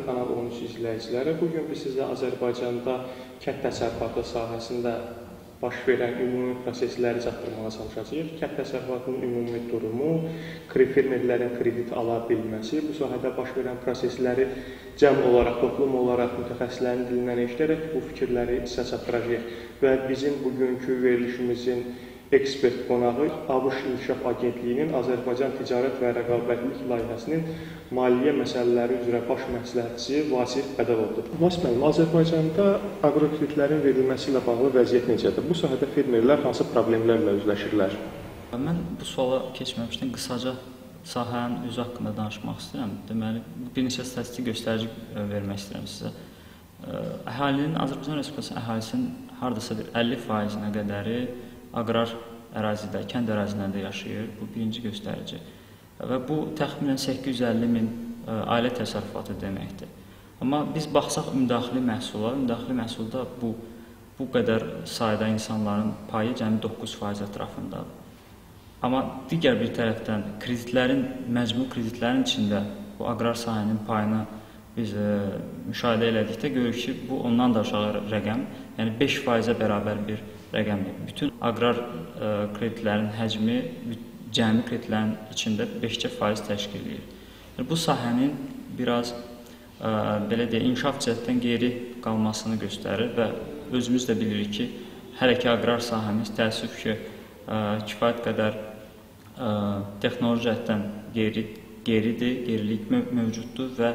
Hörmətli Kanal 13 izləyiciləri, bugün biz sizə Azərbaycanda kənd təsərrüfatı sahəsində baş verən ümumi prosesləri çatdırmağa çalışacağıq. Kənd təsərrüfatının ümumi durumu, fermerlərin kredit ala bilməsi, bu sahədə baş verən prosesləri cəm olaraq, toplum olaraq mütəxəssislərin dilindən eşidərək bu fikirləri sizə çatdıracağıq. Və bizim bugünkü verilişimizin ekspert qonağı ABŞ İnkişaf Agentliyinin Azərbaycan Ticarət və Rəqabətlilik Layihəsinin maliyyə məsələləri üzrə baş məsləhətçisi Vasif Bədəlovdur. Vasif müəllim, Azərbaycanda aqrokreditlərin verilməsi ilə bağlı vəziyyət necədir? Bu sahədə fermerlər hansı problemlərlə üzləşirlər? Mən bu suala keçməmişdən qısaca sahənin üzü haqqında danışmaq istəyirəm. Deməli, bir neçə statistik göstərici vermək istəyirəm sizə. Əhalinin, Azərbaycan Respublikası əhalisinin hardasa 50%-nə qədəri aqrar ərazidə, kənd ərazilərində yaşayır. Bu birinci göstərici. Və bu təxminən 850 min ailə təsərrüfatı deməkdir. Amma biz baxsaq ümumdaxili məhsula, ümumdaxili məhsulda bu qədər sayda insanların payı cəmi 9% ətrafındadır. Amma digər bir tərəfdən kreditlərin, məcbur kreditlərin içində bu aqrar sahənin payını biz müşahidə elədikdə görürük ki, bu ondan da aşağı rəqəm, yəni 5%-ə bərabər bir rəqəmdir. Bütün aqrar kreditlərin həcmi cəmi kreditlərin içində 5% təşkil edir. Bu sahənin biraz inkişaf cəhətdən geri qalmasını göstərir və özümüz də bilirik ki, hələ ki aqrar sahəmiz təəssüf ki, kifayət qədər texnoloji cəhətdən gerilik mövcuddur və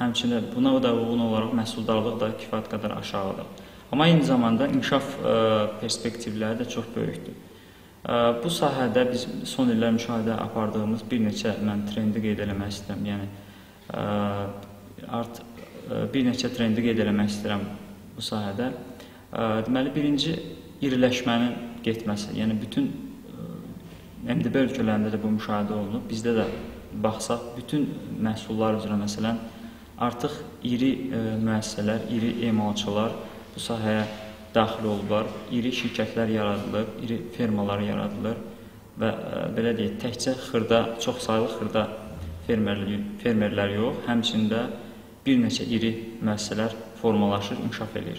həmçinin buna da uyğun olaraq məhsuldarlıq da kifayət qədər aşağıdır. Amma eyni zamanda inkişaf perspektivləri də çox böyükdür. Bu sahədə biz son illər müşahidə apardığımız bir neçə trendi qeyd eləmək istəyirəm bu sahədə. Deməli, birinci iriləşmənin getməsi. Yəni, bütün MDB ölkələrində də bu müşahidə olunub. Bizdə də baxsaq, bütün məhsullar üzrə məsələn, artıq iri müəssisələr, iri emalçılar bu sahəyə daxil olublar, iri şirkətlər yaradılıb, iri fermalar yaradılır və belə deyək, təkcə xırda, çox saylı xırda fermerlər yox, həmçində bir neçə iri müəssisələr formalaşır, inkişaf edir.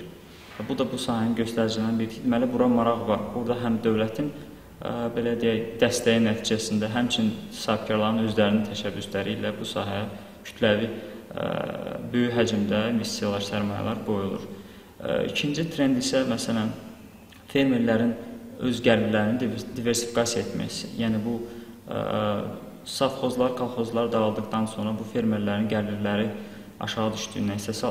Bu da bu sahənin göstəricilərindən biridir. Deməli, bura maraq var. Burada həm dövlətin belə deyək, dəstəyi nəticəsində, həmçinin sahibkarların özlərinin təşəbbüsləri ilə bu sahəyə kütləvi böyük həcmdə investisiyalar, sərmayələr qoyulur. İkinci trend isə, məsələn, fermerlərin öz gəlirlərini diversifikasiya etməsi. Yəni, bu safxozlar, kolxozlar dağıldıqdan sonra bu fermerlərin gəlirləri aşağı düşdüyündən, hissəsi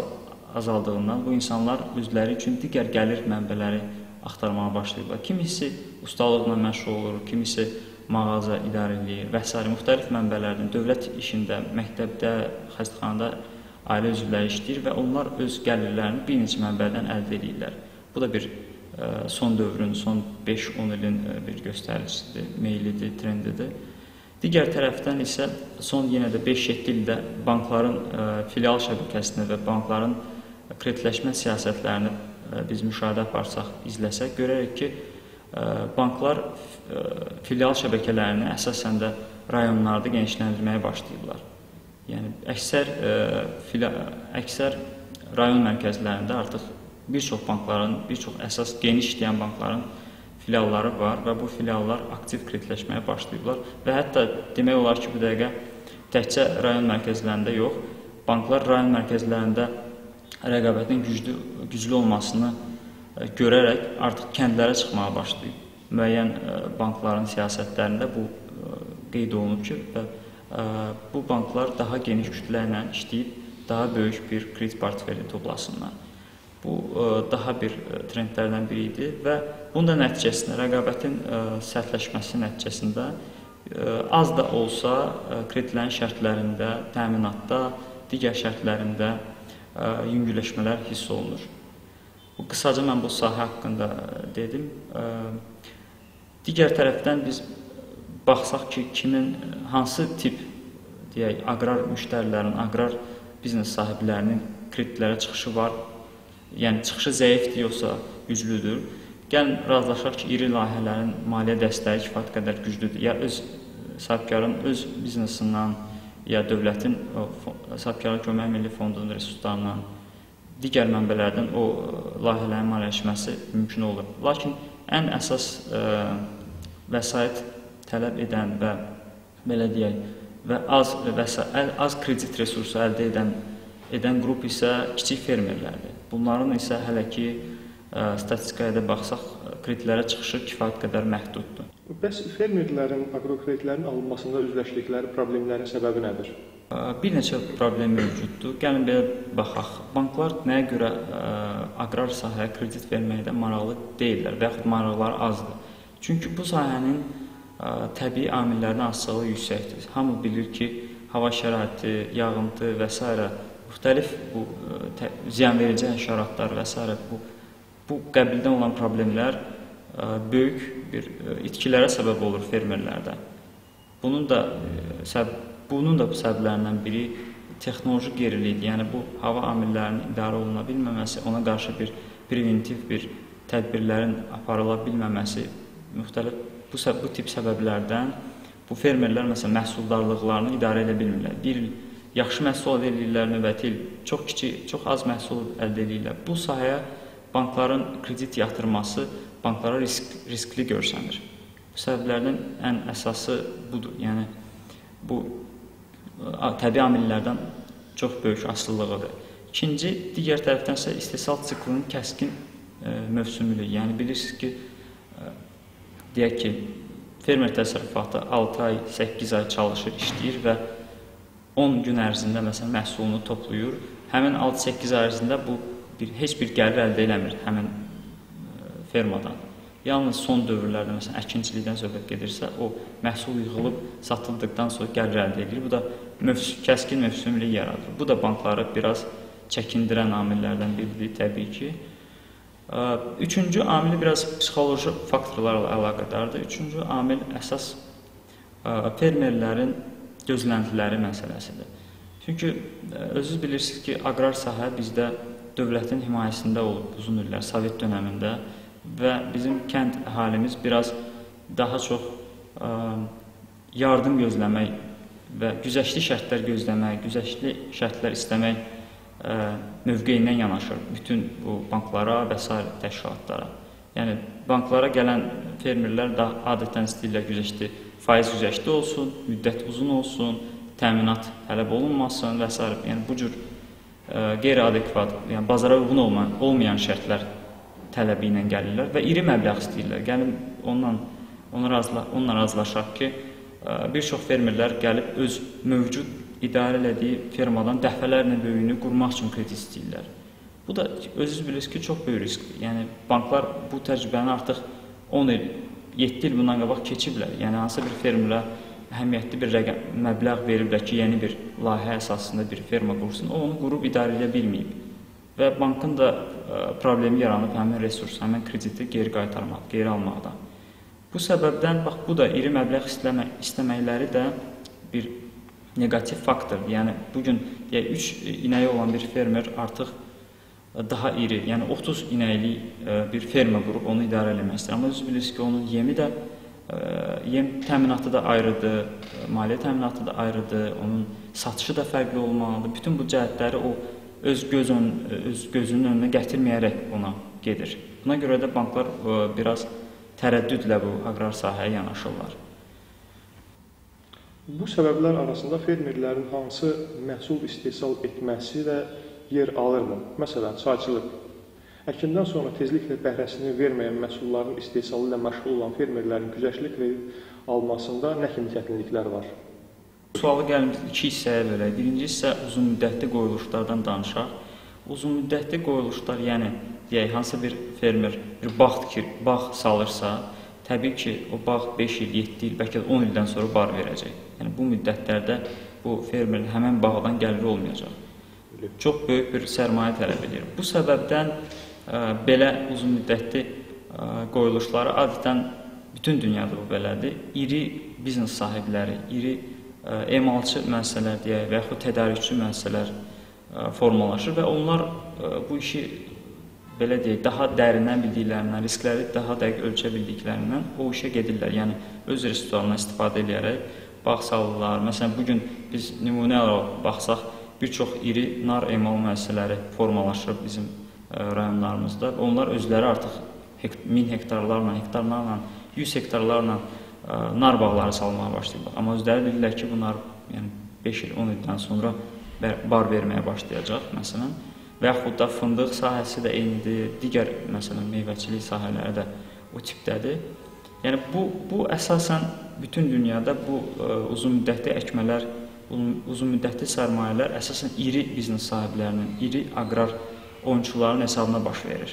azaldığından bu insanlar özləri üçün digər gəlir mənbələri axtarmağa başlayırlar. Kimisi ustalıqla məşğul olur, kimisi mağaza idarə edir və s. müxtəlif mənbələrdən, dövlət işində, məktəbdə, xəstəxanada ailə üzvləri işləyir və onlar öz gəlirlərini bir neçə mənbədən əldə edirlər. Bu da bir son dövrün, son 5-10 ilin bir göstəricisidir, meyillidir, trendidir. Digər tərəfdən isə son yenə də 5-7 ildə bankların filial şəbəkəsində və bankların kreditləşmə siyasətlərini biz müşahidə aparsaq, izləsək, görərik ki, banklar filial şəbəkələrini əsasən də rayonlarda genişləndirməyə başlayıblar. Yəni, əksər rayon mərkəzlərində artıq bir çox bankların, bir çox əsas geniş işləyən bankların filialları var və bu filiallar aktiv kreditləşməyə başlayıblar və hətta demək olar ki, bu dəqiqə təkcə rayon mərkəzlərində yox, banklar rayon mərkəzlərində rəqabətin güclü olmasını görərək artıq kəndlərə çıxmağa başlayıb. Müəyyən bankların siyasətlərində bu qeyd olunub ki, bu banklar daha geniş kütlələrlə işləyib, daha böyük bir kredit portfeli toplasınlar. Bu, daha bir trendlərdən biri idi və bunun da nəticəsində, rəqabətin sərtləşməsi nəticəsində az da olsa kreditlərin şərtlərində, təminatda, digər şərtlərində yüngülləşmələr hiss olunur. Qısaca mən bu sahə haqqında dedim. Digər tərəfdən biz baxsaq ki, kimin, hansı tip deyək, aqrar müştərilərin, aqrar biznes sahiblərinin kreditlərə çıxışı var, yəni çıxışı zəifdir yoxsa güclüdür. Gəlin, razılaşaq ki, iri layihələrin maliyyə dəstəyi kifayət qədər güclüdür. Ya öz sahibkarın öz biznesindən, ya dövlətin Sabıka Kömək Milli Fondunun resurslarından, digər mənbələrdən o layihələrin maliyyələşməsi mümkün olur. Lakin ən əsas vəsait tələb edən və belə deyək, və az kredit resursu əldə edən qrup isə kiçik fermerlərdir. Bunların isə hələ ki statistikaya da baxsaq, kreditlərə çıxışı kifayət qədər məhduddur. Bəs fermerlərin agrokreditlərin alınmasında üzləşdikləri problemlərin səbəbi nədir? Bir neçə problem mövcuddur. Gəlin belə baxaq. Banklar nəyə görə agrar sahəyə kredit verməkdə maraqlı deyirlər və yaxud maraqları azdır? Çünki bu sahənin təbii amillərin azlığı yüksəkdir. Hamı bilir ki, hava şəraiti, yağıntı və s. müxtəlif ziyanverici həşəratlar və s. bu qəbildən olan problemlər böyük bir itkilərə səbəb olur fermerlərdə. Bunun da səbəblərindən biri texnoloji geriliyidir. Yəni, bu hava amillərinin idarə oluna bilməməsi, ona qarşı bir preventiv bir tədbirlərin aparıla bilməməsi müxtəlif bu tip səbəblərdən bu fermerlər, məsələn, məhsuldarlıqlarını idarə edə bilmirlər. Bir il yaxşı məhsul əldə edirlər, növbəti il çox az məhsul əldə edirlər. Bu sahəyə bankların kredit yatırması banklara riskli görsənir. Bu səbəblərdən ən əsası budur. Yəni, bu təbii amillərdən çox böyük asılılığıdır. İkinci, digər tərəfdən isə istehsal siklinin kəskin mövsümlüyü. Yəni, bilirsiniz ki, deyək ki, fermer təsərrüfatı 6 ay, 8 ay çalışır, işləyir və 10 gün ərzində, məsələn, məhsulunu toplayır. Həmin 6-8 ay ərzində heç bir gəlir əldə eləmir həmin fermadan. Yalnız son dövrlərdə, məsələn, əkinçilikdən söhbət gedirsə, o məhsul yığılıb satıldıqdan sonra gəlir əldə edir. Bu da kəskin mövsümlük yaradır. Bu da bankları biraz çəkindirən amillərdən biridir, təbii ki. Üçüncü amil biraz psixoloji faktorlarla əlaqədardır. Üçüncü amil əsas fermerlərin gözləntiləri məsələsidir. Çünki özünüz bilirsiniz ki, aqrar sahə bizdə dövlətin himayəsində olub uzun illər, Sovet dönəmində və bizim kənd əhalimiz biraz daha çox yardım gözləmək və güzəştli şərtlər gözləmək, güzəştli şərtlər istəmək mövqeyindən yanaşır bütün bu banklara və s. təşkilatlara. Yəni, banklara gələn fermerlər adətən istəyirlər güzəştli, faiz güzəştli olsun, müddət uzun olsun, təminat tələb olunmasın və s. Yəni, bu cür qeyri-adekvat, yəni bazara uyğun olmayan şərtlər tələbi ilə gəlirlər və iri məbləğ istəyirlər. Gəlin, onunla razılaşaq ki, bir çox fermerlər gəlib öz mövcud idarə elədiyi fermadan dəfələrlə böyüyünü qurmaq üçün kredit istəyirlər. Bu da özünüz bilirsiniz ki, çox böyük riskdir. Yəni, banklar bu təcrübəni artıq 10 il, 7 il bundan qabaq keçiblər. Yəni, hansısa bir fermerə əhəmiyyətli bir məbləğ veriblər ki, yeni bir layihə əsasında bir ferma qursun, o onu qurub idarə edə bilməyib. Və bankın da problemi yaranıb həmin resurs, həmin krediti geri qaytarmaq, geri almaqda. Bu səbəbdən, bax, bu da iri məbləğ istəməkləri də bir negativ faktor. Yəni, bugün 3 inəyi olan bir fermer artıq daha iri, yəni 30 inəyli bir fermer qurub onu idarə eləmək istəyir. Amma özü bilirsiniz ki, onun yem təminatı da ayrıdır, maliyyə təminatı da ayrıdır, onun satışı da fərqli olmalıdır. Bütün bu cəhətləri o öz gözünün önünə gətirməyərək ona gedir. Buna görə də banklar biraz tərəddüdlə bu aqrar sahəyə yanaşırlar. Bu səbəblər arasında fermerlərin hansı məhsul istehsal etməsi də yer alırmı? Məsələn, çayçılıq. Əkindən sonra tezliklə bəhrəsini verməyən məhsulların istehsalı ilə məşğul olan fermerlərin güzəştlik verib almasında nə kimi çətinliklər var? Sualı gəlimiz iki hissəyə bölək. Birinci hissə uzunmüddətli qoyuluşlardan danışaq. Uzunmüddətli qoyuluşlar, yəni, deyək, hansı bir fermer bir bağ salırsa, təbii ki, o bağ 5 il, 7 il, bəlkə də 10 ildən sonra bar verəcək. Yəni, bu müddətlərdə bu fermerin həmən bağdan gəliri olmayacaq. Çox böyük bir sərmayə tələb edir. Bu səbəbdən belə uzun müddətli qoyuluşları adətən bütün dünyada bu belədir. İri biznes sahibləri, iri emalçı müəssisələr deyək və yaxud tədarükçü müəssisələr formalaşır və onlar bu işi belə deyək, daha dərindən bildiklərindən, riskləri daha dəqiq ölçə bildiklərindən o işə gedirlər. Yəni, öz resurslarından istifadə edərək bağ salırlar. Məsələn, bugün biz nümunə olaraq baxsaq, bir çox iri nar emal müəssisələri formalaşır bizim rayonlarımızda. Onlar özləri artıq 1000 hektarlarla, 100 hektarlarla nar bağları salmağa başlayırlar. Amma özləri deyirlər ki, bunlar 5 il, 10 ildən sonra bar verməyə başlayacaq, məsələn. Və yaxud da fındıq sahəsi də eynidir, digər, məsələn, meyvəçilik sahələri də o tipdədir. Yəni, bu əsasən bütün dünyada bu uzunmüddətli əkmələr, uzunmüddətli sərmayələr əsasən iri biznes sahiblərinin, iri aqrar oyunçuların hesabına baş verir.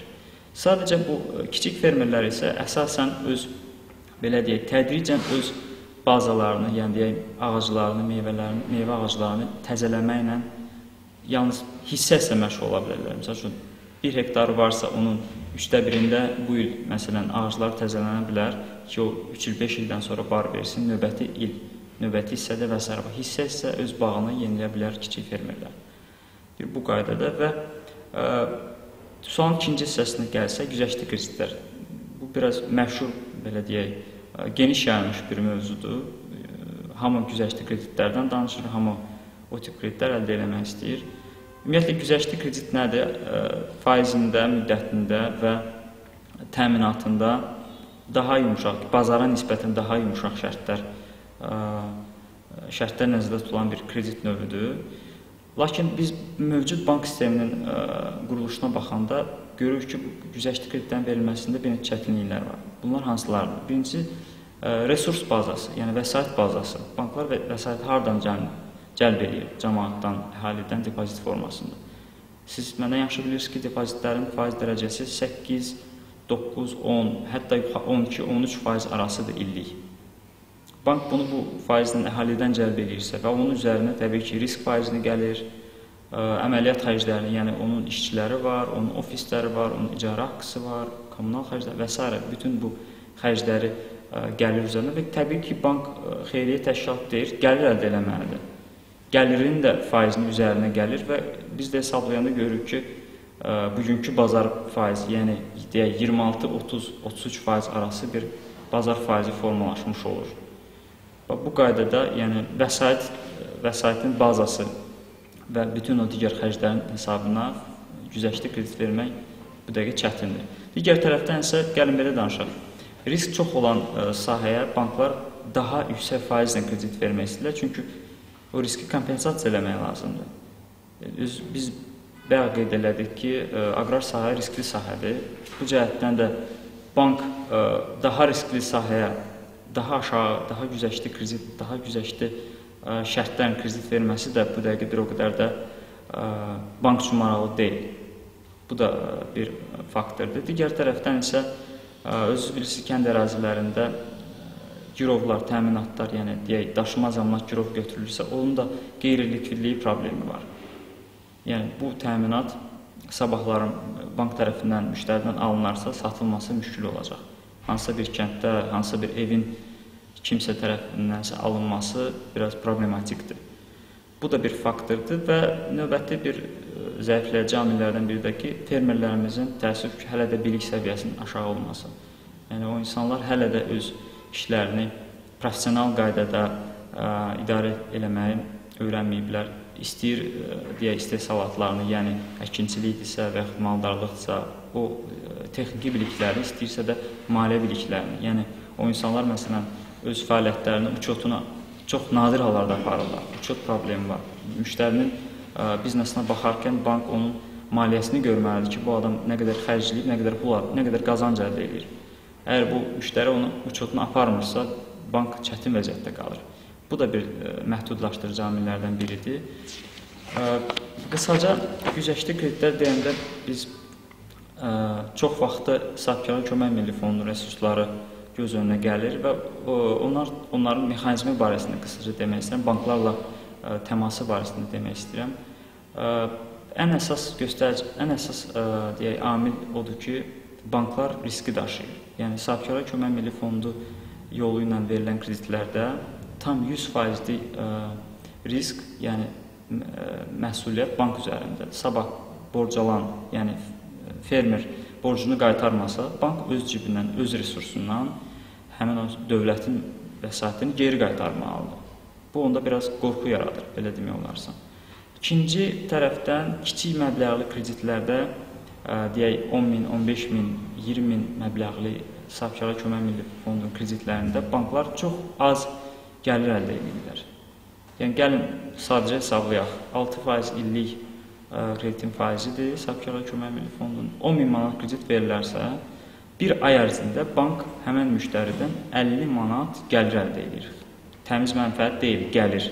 Sadəcə bu kiçik fermerlər isə əsasən öz, belə deyək, tədricən öz bazalarını, yəni deyək, ağaclarını, meyvə ağaclarını təzələməklə yalnız hissə məşğul ola bilərlər. Məsəl üçün, bir hektarı varsa onun 1/3-də bu il, məsələn, ağaclar təzələnə bilər ki, o 3 il, 5 ildən sonra bar versin, növbəti il, növbəti hissədə və s. Hissə isə öz bağını yeniləyə bilər kiçik fermerlər. Bu qaydada və son ikinci hissəsində gəlsə, güzəştli kreditlər. Bu, biraz məşhur, belə deyək, geniş yayılmış bir mövzudur. Hamı güzəştli kreditlərdən danışır, hamı o tip kreditlər əldə eləmək istəyir. Ümumiyyətlə, güzəştli kredit nədir? Faizində, müddətində və təminatında daha yumuşaq, bazara nisbətən daha yumuşaq şərtlər nəzərdə tutulan bir kredit növüdür. Lakin biz mövcud bank sisteminin quruluşuna baxanda görürük ki, güzəştli kreditlərin verilməsində bir neçə çətinliklər var. Bunlar hansılardır? Birincisi, resurs bazası, yəni vəsait bazası. Banklar vəsaiti hardan cəlb eləyir cəmaatdan, əhalidən depozit formasında. Siz mənə yaxşı bilirsiniz ki, depozitlərin faiz dərəcəsi 8, 9, 10, hətta 12-13% arasıdır illik. Bank bunu bu faizdən, əhalidən cəlb eləyirsə və onun üzərinə təbii ki, risk faizini gəlir, əməliyyat xərclərini, yəni onun işçiləri var, onun ofisləri var, onun icara haqqısı var, kommunal xərcləri və s. Bütün bu xərcləri gəlir üzərində və təbii ki, bank xeyriyyə təşkilatı deyir, gəlir əldə eləməlidir. Gəlirin də faizinin üzərinə gəlir və biz də hesablayanda görürük ki, bugünkü bazar faizi, yəni 26-30-33% arası bir bazar faizi formalaşmış olur. Bu qaydada vəsaitin bazası və bütün o digər xərclərin hesabına güzəştli kredit vermək bu dəqiqə çətindir. Digər tərəfdən isə gəlin belə danışaq. Risk çox olan sahəyə banklar daha yüksək faizlə kredit vermək istəyirlər, çünki o riski kompensasiya eləmək lazımdır. Biz bəyan qeyd elədik ki, aqrar sahə riskli sahədir. Bu cəhətdən də bank daha riskli sahəyə, daha aşağı, daha güzəştli kredit, daha güzəştli şərtlərin kredit verməsi də bu dəqiqə bir o qədər də bank üçün maraqlı deyil. Bu da bir faktordur. Digər tərəfdən isə özünüz bilirsiniz, kənd ərazilərində girovlar, təminatlar, yəni deyək, daşınmaz əmlak girov götürülürsə, onun da qeyri-likvidliyi problemi var. Yəni, bu təminat sabahların bank tərəfindən, müştəridən alınarsa, satılması müşkül olacaq. Hansısa bir kənddə, hansısa bir evin kimsə tərəfindənsə alınması biraz problematikdir. Bu da bir faktordur və növbəti bir zəifləyici amillərdən biri də ki, fermerlərimizin təəssüf ki, hələ də bilik səviyyəsinin aşağı olması. Yəni, o insanlar hələ də öz işlərini profesional qaydada idarə eləməyi öyrənməyiblər. İstəyir, deyək, istehsalatlarını, yəni əkinçilikdirsə və yaxud maldarlıqdırsa, o texniki biliklərini, istəyirsə də maliyyə biliklərini. Yəni, o insanlar, məsələn, öz fəaliyyətlərini uçotuna çox nadir hallarda aparırlar. Uçot problemi var. Müştərinin biznesinə baxarkən bank onun maliyyəsini görməlidir ki, bu adam nə qədər xərcləyib, nə qədər pul, nə qədər qazanc əldə edir. Əgər bu müştəri onu uçotuna aparmırsa, bank çətin vəziyyətdə qalır. Bu da bir məhdudlaşdırıcı amillərdən biridir. Qısaca, güzəştli kreditlər deyəndə biz çox vaxtı Sabıka Kömək Milli Fondunun resursları göz önünə gəlir və onların mexanizmi barəsində qısaca demək istəyirəm, banklarla təması barəsində demək istəyirəm. Ən əsas amil odur ki, banklar riski daşıyır. Yəni, Sabıka Kömək Milli Fondu yolu ilə verilən kreditlərdə tam 100%-li risk, yəni məsuliyyət bank üzərində. Sabah borc alan, yəni fermer borcunu qaytarmasa, bank öz cibindən, öz resursundan həmin o dövlətin vəsaitini geri qaytarmalıdır. Bu onda biraz qorxu yaradır, belə demək olarsa. İkinci tərəfdən kiçik məbləğli kreditlərdə deyək 10 min, 15 min, 20 min məbləğli Sabıka Kömək Milli Fondunun kreditlərində banklar çox az gəlir əldə edirlər. Yəni, gəlin sadəcə hesablayaq, 6% illik kreditin faizidir Sabıka Kömək Milli Fondunun. 10 min manat kredit verilərsə, bir ay ərzində bank həmən müştəridən 50 manat gəlir əldə edir. Təmiz mənfəət deyil, gəlir.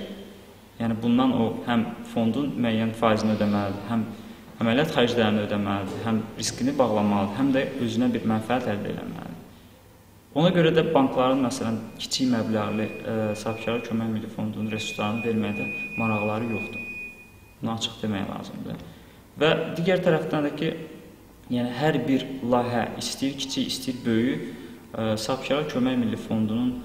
Yəni, bundan o həm fondun müəyyən faizini ödəməlidir, həm əməliyyat xərclərini ödəməlidir, həm riskini bağlamalıdır, həm də özünə bir mənfəət əldə eləməlidir. Ona görə də bankların, məsələn, kiçik məbləğli Sabıka Kömək Milli Fondunun resurslarını verməkdə maraqları yoxdur. Bunu açıq demək lazımdır. Və digər tərəfdən də ki, yəni, hər bir layihə, istəyir kiçik, istəyir böyüyü, Sabıka Kömək Milli Fondunun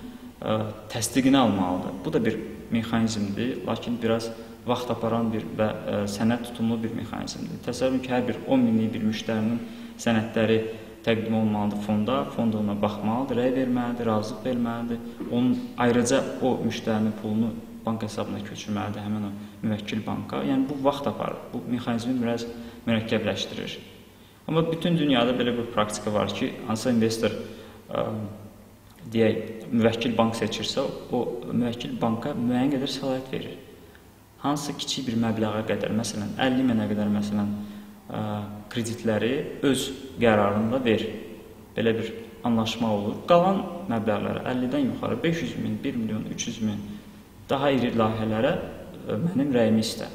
təsdiqini almalıdır. Bu da bir mexanizmdir, lakin biraz vaxt aparan bir və sənəd tutumlu bir mexanizmdir. Təsəvvür edin ki, hər bir 10 minlik bir müştərinin sənədləri təqdim olmalıdır fonda, fond ona baxmalıdır, rəy verməlidir, razılıq verməlidir. Onun ayrıca o müştərinin pulunu bank hesabına köçürməlidir həmin o müvəkkil banka. Yəni, bu vaxt aparır, bu mexanizmi biraz mürəkkəbləşdirir. Amma bütün dünyada belə bir praktika var ki, hansısa investor deyək, müvəkkil bank seçirsə, o müvəkkil banka müəyyən qədər səlahiyyət verir. Hansı kiçik bir məbləğə qədər, məsələn, 50 minə qədər, məsələn, kreditləri öz qərarında ver. Belə bir anlaşma olur. Qalan məbləğlərə 50-dən yuxarı 500 min, 1 milyon, 300 min daha iri layihələrə mənim rəyimi istə.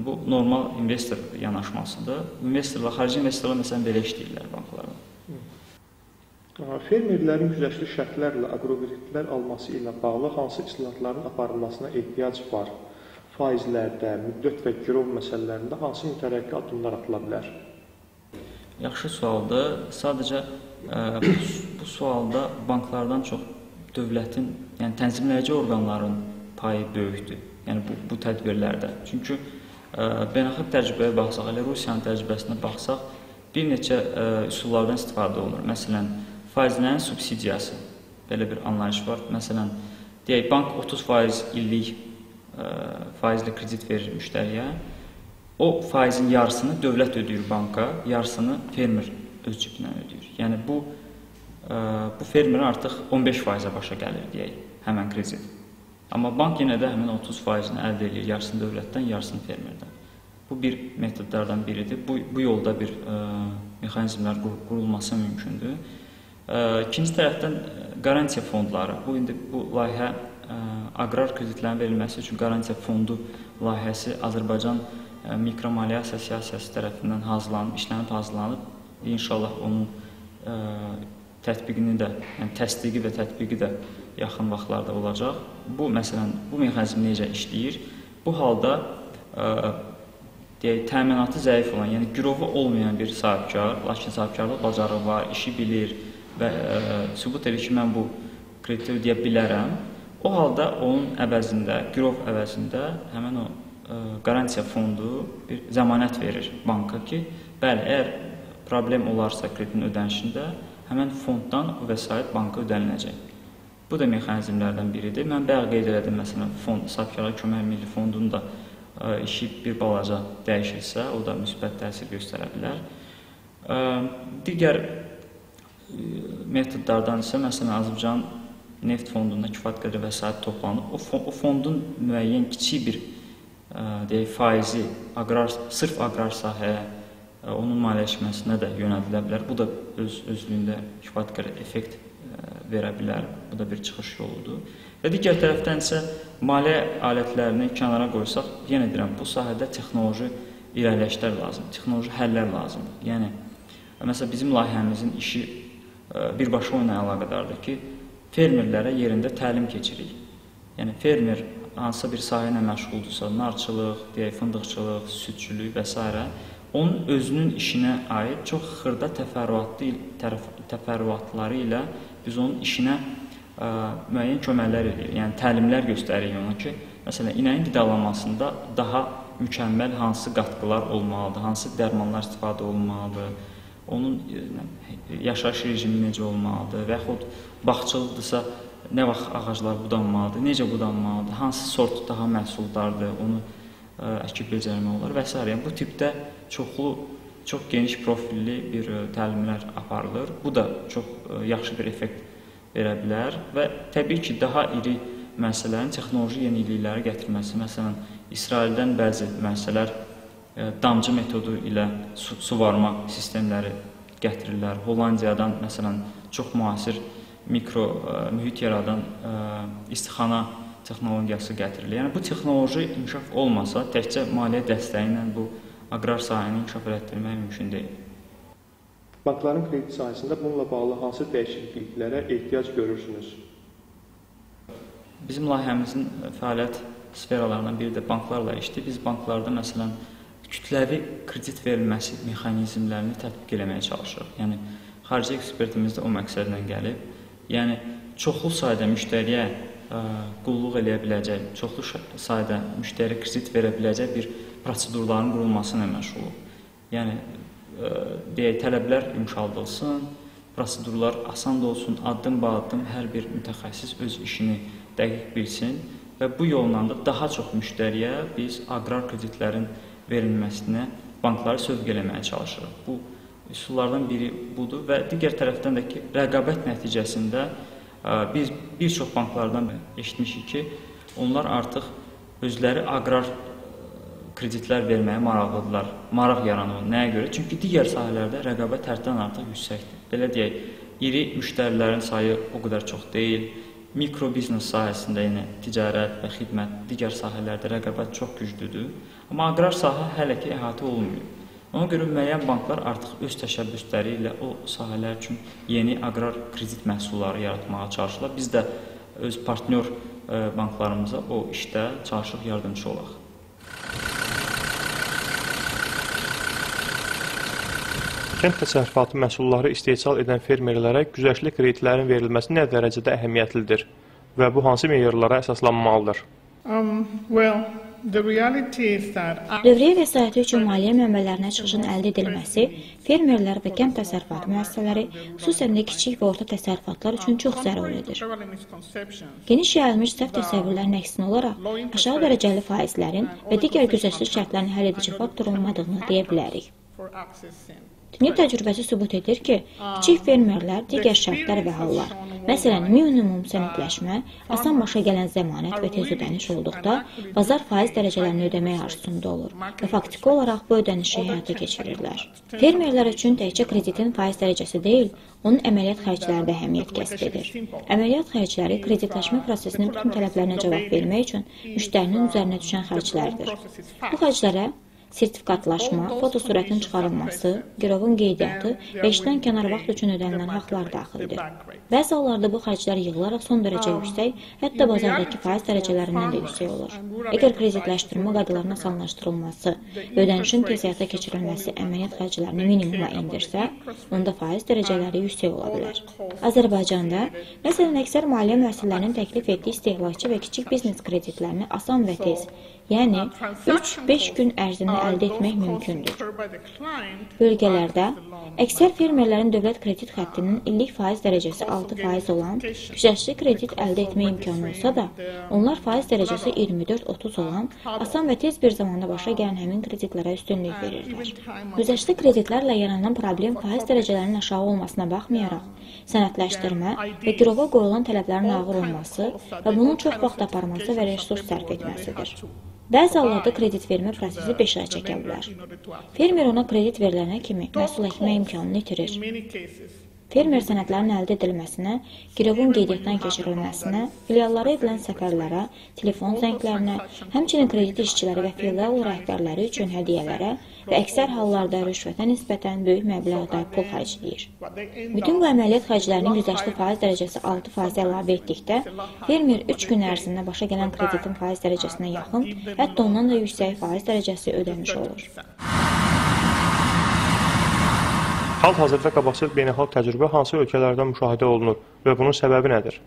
Bu, normal investor yanaşmasıdır. İnvestorlar, xarici investorlar, məsələn, belə işləyirlər banklara. Fermerlərin güzəşli şərtlərlə aqrokreditlər alması ilə bağlı hansı islahatların aparılmasına ehtiyac var? Faizlərdə, müddət və girov məsələlərində hansı mütərəqqi addımlar atıla bilər? Yaxşı sualdır. Sadəcə bu sualda banklardan çox dövlətin, yəni tənzimləyici orqanların payı böyükdür. Yəni bu tədbirlərdə. Çünki beynəlxalq təcrübəyə baxsaq, elə Rusiyanın təcrübəsinə baxsaq, bir neçə üsullardan istifadə olunur. Məsələn, faizlərin subsidiyası. Belə bir anlayış var. Məsələn, deyək, bank 30% illik faizli kredit verir müştəriyə, o faizin yarısını dövlət ödəyir banka, yarısını fermer öz cibindən ödəyir. Yəni, bu fermerin artıq 15%-ə başa gəlir, deyək, həmən kredit. Amma bank yenə də həmin 30%-ni əldə edir, yarısını dövlətdən, yarısını fermerdən. Bu bir metodlardan biridir. Bu yolda bir mexanizmlər qurulması mümkündür. İkinci tərəfdən garansiya fondları. Bu, indi bu layihə aqrar kreditlərin verilməsi üçün Garansiya Fondu layihəsi Azərbaycan Mikromaliyyə Assosiasiyası tərəfindən işlənib hazırlanıb. İnşallah onun tətbiqini də, yəni təsdiqi və tətbiqi də yaxın vaxtlarda olacaq. Bu, məsələn, bu mexanizm necə işləyir? Bu halda təminatı zəif olan, yəni girovu olmayan bir sahibkar, lakin sahibkarlıq bacarığı var, işi bilir və sübut edir ki, mən bu krediti ödəyə bilərəm. O halda onun əvəzində, girov əvəzində həmən o Garansiya Fondu bir zəmanət verir banka ki, bəli, əgər problem olarsa kreditin ödənişində, həmən fonddan o vəsait banka ödəniləcək. Bu da mexanizmlərdən biridir. Mən bayaq qeyd elədim, məsələn, Sabıka Kömək Milli Fondunun da işi bir balaca dəyişirsə, o da müsbət təsir göstərə bilər. Digər metodlardan isə, məsələn, Azərbaycan neft fondunda kifayət qədər vəsait toplanıb, o fondun müəyyən kiçik bir faizi sırf aqrar sahəyə, onun maliyyələşməsinə də yönəldilə bilər. Bu da özlüyündə kifayət qədər effekt verə bilər. Bu da bir çıxış yoludur. Və digər tərəfdən isə maliyyə alətlərini kənara qoysaq, yenə deyirəm, bu sahədə texnoloji irəliləyişlər lazımdır, texnoloji həllər lazımdır. Yəni, məsələn, bizim layihəmizin işi birbaşa oyuna əlaqədardır ki, fermerlərə yerində təlim keçirik. Yəni, fermer hansısa bir sahə ilə məşğuldursa, narçılıq, fındıqçılıq, sütçülük və s. onun özünün işinə aid çox xırda təfərrüatları ilə biz onun işinə müəyyən köməklər edirik, yəni təlimlər göstəririk ona ki, məsələn, inəyin qidalanmasında daha mükəmməl hansı qatqılar olmalıdır, hansı dərmanlar istifadə olmalıdır, onun yaşayış rejimi necə olmalıdır və yaxud bağçılıdırsa nə vaxt ağaclar budanmalıdır, necə budanmalıdır, hansı sort daha məhsuldardır, onu əkib becərmək olar və s. Bu tipdə çox geniş profilli bir təlimlər aparılır. Bu da çox yaxşı bir effekt verə bilər və təbii ki, daha iri müəssisələrin texnoloji yenilikləri gətirməsi. Məsələn, İsraildən bəzi müəssisələr damcı metodu ilə suvarma sistemləri gətirirlər. Hollandiyadan, məsələn, çox müasir mikro mühit yaradan istixana texnologiyası gətirilir. Yəni, bu texnoloji inkişaf olmasa, təkcə maliyyə dəstəyi ilə bu aqrar sahəni inkişaf elətdirmək mümkün deyil. Bankların kredit sahəsində bununla bağlı hansı dəyişikliklərə ehtiyac görürsünüz? Bizim layihəmizin fəaliyyət sferalarından biri də banklarla işdir. Biz banklarda, məsələn, kütləvi kredit verilməsi mexanizmlərini tətbiq eləməyə çalışırıq. Yəni, xarici ekspertimiz də o məqsədlə gəlib. Yəni, çoxlu sayda müştəriyə qulluq eləyə biləcək, çoxlu sayda müştəriyə kredit verə biləcək bir prosedurların qurulmasına məşğuluq. Yəni, deyək, tələblər yumşaldılsın, prosedurlar asan da olsun, addım-ba-addım hər bir mütəxəssis öz işini dəqiq bilsin və bu yolla da daha çox müştəriyə biz aqrar kreditlərin verilməsinə bankları sövq eləməyə çalışırıq. Bu üsullardan biri budur və digər tərəfdən də ki, rəqabət nəticəsində biz bir çox banklardan eşitmişik ki, onlar artıq özləri aqrar kreditlər verməyə maraqlıdırlar, maraq yaranır. Nəyə görə? Çünki digər sahələrdə rəqabət həddən artıq yüksəkdir. Belə deyək, iri müştərilərin sayı o qədər çox deyil, mikrobiznes sahəsində yenə ticarət və xidmət, digər sahələrdə rəqabət çox güclüdür. Amma aqrar sahə hələ ki əhatə olmuyor. Ona görə müəyyən banklar artıq öz təşəbbüsləri ilə o sahələr üçün yeni aqrar kredit məhsulları yaratmağa çalışırlar. Biz də öz partnyor banklarımıza o işdə çalışıq yardımcı olaq. Kənd təsərrüfatı məhsulları istehsal edən fermerlərə güzəştli kreditlərin verilməsi nə dərəcədə əhəmiyyətlidir və bu hansı meyarlara əsaslanmalıdır? Dövriyə vəsaiti üçün maliyyə mənbələrinə çıxışın əldə edilməsi fermerlər və kənd təsərrüfatı müəssisələri, xüsusən də kiçik və orta təsərrüfatlar üçün çox zəruridir. Geniş yayılmış səhv təsəvvürlərin əksinə olaraq, aşağı dərəcəli faizlərin və digər güzəştli şərtlərin həll edici faktor olmadığını deyə bilərik. Dünya təcrübəsi sübut edir ki, kiçik fermerlər digər şərtlər və hallar, məsələn, minimum sənədləşmə, asan başa gələn zəmanət və tez ödəniş olduqda, bazar faiz dərəcələrini ödəmək arzusunda olur və faktiki olaraq bu ödənişi həyata keçirirlər. Fermerlər üçün təkcə kreditin faiz dərəcəsi deyil, onun əməliyyat xərcləri də əhəmiyyət kəsb edir. Əməliyyat xərcləri kreditləşmə prosesinin bütün tələblərinə cavab vermək üçün müştərinin üzərinə düşən xərclərdir. Bu xərclərə sertifikatlaşma, fotosurətin çıxarılması, girovun qeydiyyatı və işdən kənar vaxt üçün ödənilən haqlar daxildir. Bəzi hallarda bu xərclər yığılaraq son dərəcə yüksək, hətta bazardakı faiz dərəcələrindən də yüksək olur. Əgər kreditləşdirmə qaydalarının asanlaşdırılması və ödənişin tez həyata keçirilməsi əməliyyat xərclərini minimuma endirsə, onda faiz dərəcələri yüksək ola bilər. Azərbaycanda, məsələn, əksər maliyyə müəssisələrinin təklif etdiyi istehlakçı və kiçik biznes kreditlərini asan və tez, yəni 3-5 gün ərzində əldə etmək mümkündür. Bölgələrdə əksər fermerlərin dövlət kredit xəttinin illik faiz dərəcəsi 6% olan güzəştli kredit əldə etmək imkanı olsa da, onlar faiz dərəcəsi 24-30 olan, asan və tez bir zamanda başa gələn həmin kreditlərə üstünlük verirlər. Güzəştli kreditlərlə yaranan problem faiz dərəcələrinin aşağı olmasına baxmayaraq, sənətləşdirmə və girova qoyulan tələblərin ağır olması və bunun çox vaxt aparması və resurs sərf etməsidir. Bəzi hallarda kredit vermə prosesi 5 ay çəkə bilər. Fermer ona kredit verilənə kimi məhsul əkmə imkanını itirir. Fermer sənədlərin əldə edilməsinə, girovun qeydiyyatdan keçirilməsinə, filiallara edilən səfərlərə, telefon zənglərinə, həmçinin kredit işçiləri və filial rəhbərləri üçün hədiyyələrə və əksər hallarda rüşvətə nisbətən böyük məbləğdə pul xərcləyir. Bütün bu əməliyyat xərclərinin güzəştli faiz dərəcəsi 6% əlavə etdikdə, fermer 3 gün ərzində başa gələn kreditin faiz dərəcəsinə yaxın, hətta ondan da yüksək faiz dərəcəsi ödəmiş olur. Hal-hazırda qabaqsız beynəlxalq təcrübə hansı ölkələrdən müşahidə olunur və bunun səbəbi nədir?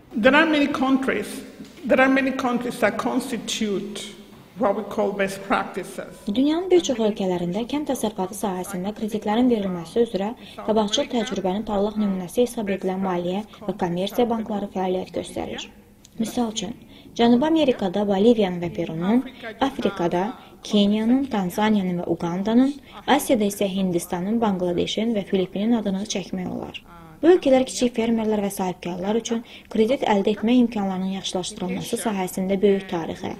Dünyanın bir çox ölkələrində kənd təsərrüfatı sahəsində kreditlərin verilməsi üzrə qabaqcıl təcrübənin parlaq nümunəsi hesab edilən maliyyə və kommersiya bankları fəaliyyət göstərir. Misal üçün, Cənub Amerikada Boliviyanın və Perunun, Afrikada Kenyanın, Tanzaniyanın və Ugandanın, Asiyada isə Hindistanın, Bangladeşin və Filipinin adını çəkmək olar. Bu ölkələr kiçik fermerlər və sahibkarlar üçün kredit əldə etmək imkanlarının yaxşılaşdırılması sahəsində böyük tarixə,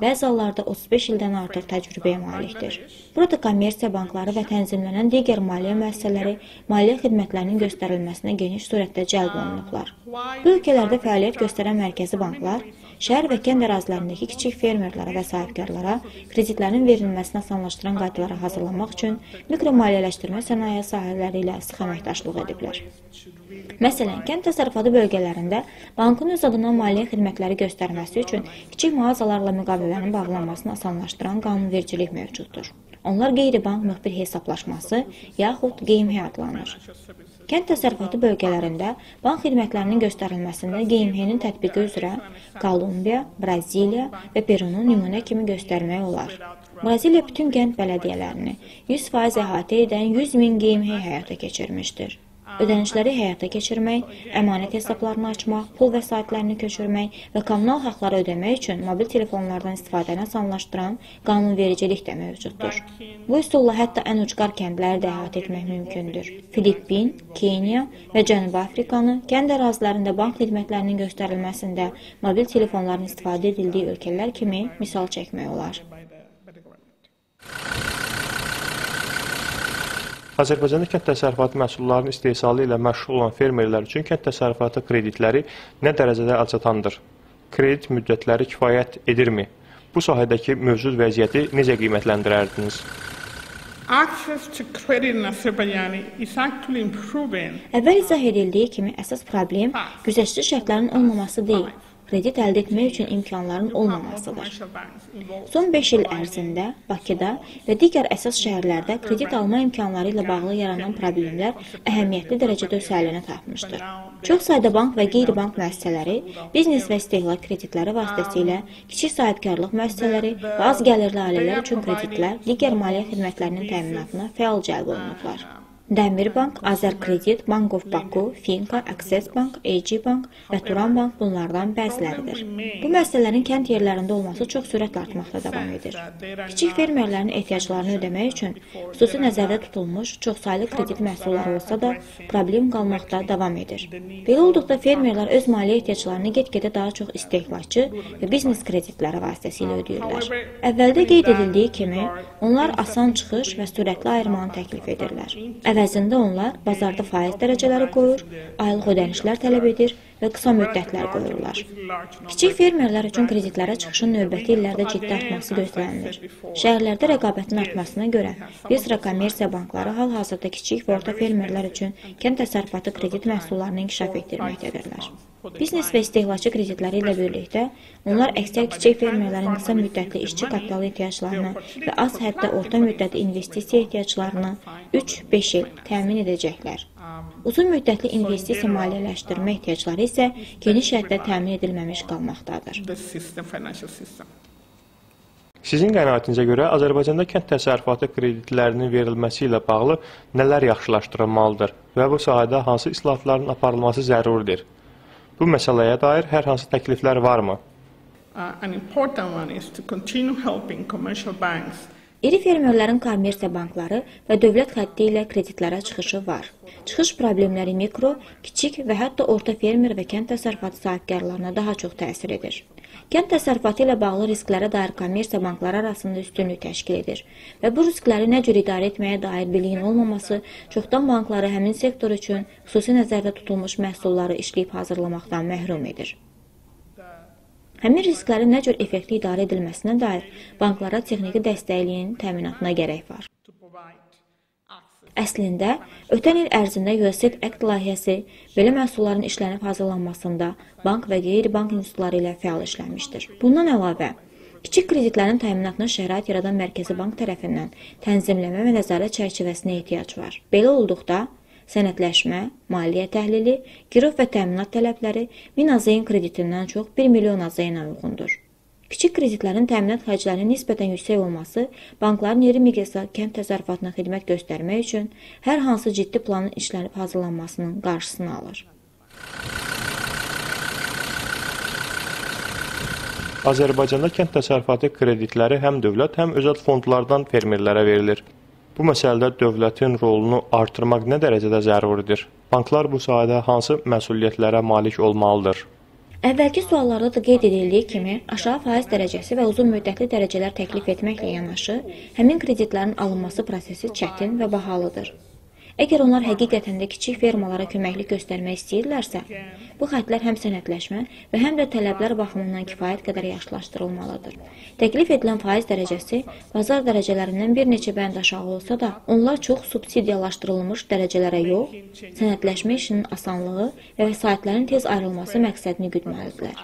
bəzi hallarda 35 ildən artıq təcrübəyə malikdir. Burada kommersiya bankları və tənzimlənən digər maliyyə müəssisələri maliyyə xidmətlərinin göstərilməsinə geniş surətdə cəlb olunublar. Bu ölkələrdə fəaliyyət göstərən mərkəzi banklar, şəhər və kənd ərazilərindəki kiçik fermerlərə və sahibkarlara kreditlərin verilməsini asanlaşdıran qaydalara hazırlamaq üçün mikromaliyələşdirmə sənaye sahələri ilə sıx əməkdaşlıq ediblər. Məsələn, kənd təsərrüfatı bölgələrində bankın öz adına maliyyə xidmətləri göstərməsi üçün kiçik mağazalarla müqavilələrin bağlanmasını asanlaşdıran qanunvericilik mövcuddur. Onlar qeyri-bank müxbir hesablaşması yaxud qeymhə adlanır. Kənd təsərrüfatı bölgələrində bank xidmətlərinin göstərilməsində qeymhənin tətbiqi üzrə Kolumbiya, Braziliya və Perunun nümunə kimi göstərmək olar. Braziliya bütün kənd bələdiyyələrini 100% əhatə edən 100 min qeymhə həyata keçirmişdir. Ödənişləri həyata keçirmək, əmanət hesablarını açmaq, pul vəsaitlərini köçürmək və kommunal haqları ödəmək üçün mobil telefonlardan istifadəni asanlaşdıran qanunvericilik də mövcuddur. Bu üsulla hətta ən ucqar kəndləri də əhatə etmək mümkündür. Filipin, Kenya və Cənub Afrikanı kənd ərazilərində bank xidmətlərinin göstərilməsində mobil telefonların istifadə edildiyi ölkələr kimi misal çəkmək olar. Azərbaycanda kənd təsərrüfatı məhsullarının istehsalı ilə məşğul olan fermerlər üçün kənd təsərrüfatı kreditləri nə dərəcədə əlçatandır? Kredit müddətləri kifayət edirmi? Bu sahədəki mövcud vəziyyəti necə qiymətləndirərdiniz? Əvvəl izah edildiyi kimi əsas problem güzəştli şərtlərin olmaması deyil, kredit əldə etmək üçün imkanların olmamasıdır. Son 5 il ərzində Bakıda və digər əsas şəhərlərdə kredit alma imkanları ilə bağlı yaranan problemlər əhəmiyyətli dərəcədə öz həllini tapmışdır. Çox sayda bank və qeyri-bank müəssisələri, biznes və istehlak kreditləri vasitəsilə kiçik sahibkarlıq müəssisələri və az gəlirli ailələr üçün kreditlər digər maliyyə xidmətlərinin təminatına fəal cəlb olunublar. Demirbank, Azer Kredit, Bank of Baku, Finca, Access Bank, AG Bank və Turan Bank bunlardan bəziləridir. Bu müəssisələrin kənd yerlərində olması çox sürətlə artmaqda davam edir. Kiçik fermerlərin ehtiyaclarını ödəmək üçün xüsusi nəzərdə tutulmuş çoxsaylı kredit məhsulları olsa da problem qalmaqda davam edir. Belə olduqda fermerlər öz maliyyə ehtiyaclarını get-gedə daha çox istehlakçı və biznes kreditləri vasitəsilə ödəyirlər. Əvvəldə qeyd edildiyi kimi, onlar asan çıxış və sürətli ayırmanı təklif edirlər. Əvəzində onlar bazarda faiz dərəcələri qoyur, aylıq ödənişlər tələb edir və qısa müddətlər qoyurlar. Kiçik fermerlər üçün kreditlərə çıxışın növbəti illərdə ciddi artması gözlənilir. Şəhərlərdə rəqabətin artmasına görə bir sıra kommersiya bankları hal-hazırda kiçik və orta fermerlər üçün kənd təsərrüfatı kredit məhsullarını inkişaf etdirməkdədirlər. Biznes və istehlakçı kreditləri ilə birlikdə onlar əksər kiçik fermerlərin qısa müddətli işçi kapitalı ehtiyaclarını və az hətta orta müddətli investisiya ehtiyaclarını 3-5 il təmin edəcəklər. Uzun müddətli investisiya maliyyələşdirmə ehtiyacları isə geniş şərtdə təmin edilməmiş qalmaqdadır. Sizin qənaətinizə görə Azərbaycanda kənd təsərrüfatı kreditlərinin verilməsi ilə bağlı nələr yaxşılaşdırılmalıdır və bu sahədə hansı islahatların aparılması zəruridir? Bu məsələyə dair hər hansı təkliflər varmı? İri fermerlərin kommersiya bankları və dövlət xətti ilə kreditlərə çıxışı var. Çıxış problemləri mikro, kiçik və hətta orta fermer və kənd təsərrüfatı sahibkarlarına daha çox təsir edir. Kənd təsərrüfatı ilə bağlı risklərə dair kommersiya bankları arasında üstünlük təşkil edir və bu riskləri nə cür idarə etməyə dair biliyin olmaması çoxdan bankları həmin sektor üçün xüsusi nəzərdə tutulmuş məhsulları işləyib hazırlamaqdan məhrum edir. Həmin risklərin nə cür effektli idarə edilməsinə dair banklara texniki dəstəkliyin təminatına gərək var. Əslində, ötən il ərzində USAID Act layihəsi belə məhsulların işlənib hazırlanmasında bank və qeyri-bank institutları ilə fəal işlənmişdir. Bundan əlavə, kiçik kreditlərin təminatına şərait yaradan Mərkəzi Bank tərəfindən tənzimləmə və nəzarət çərçivəsinə ehtiyac var. Belə olduqda, sənədləşmə, maliyyə təhlili, girov və təminat tələbləri 1000 AZN kreditindən çox 1 milyon AZN-ə uyğundur. Kiçik kreditlərin təminat xərclərinin nisbətən yüksək olması bankların yeri miqyasda kənd təsərrüfatına xidmət göstərmək üçün hər hansı ciddi planın işlənib hazırlanmasının qarşısını alır. Azərbaycanda kənd təsərrüfatı kreditləri həm dövlət, həm özəl fondlardan fermerlərə verilir. Bu məsələdə dövlətin rolunu artırmaq nə dərəcədə zəruridir? Banklar bu sahədə hansı məsuliyyətlərə malik olmalıdır? Əvvəlki suallarda da qeyd edildiyi kimi, aşağı faiz dərəcəsi və uzun müddətli dərəcələr təklif etməklə yanaşı, həmin kreditlərin alınması prosesi çətin və bahalıdır. Əgər onlar həqiqətən də kiçik fermalara köməklik göstərmək istəyirlərsə, bu xəttlər həm sənədləşmə və həm də tələblər baxımından kifayət qədər yaxşılaşdırılmalıdır. Təklif edilən faiz dərəcəsi bazar dərəcələrindən bir neçə bənd aşağı olsa da, onlar çox subsidiyalaşdırılmış dərəcələrə yox, sənədləşmə işinin asanlığı və vəsaitlərin tez ayrılması məqsədini güdməlidirlər.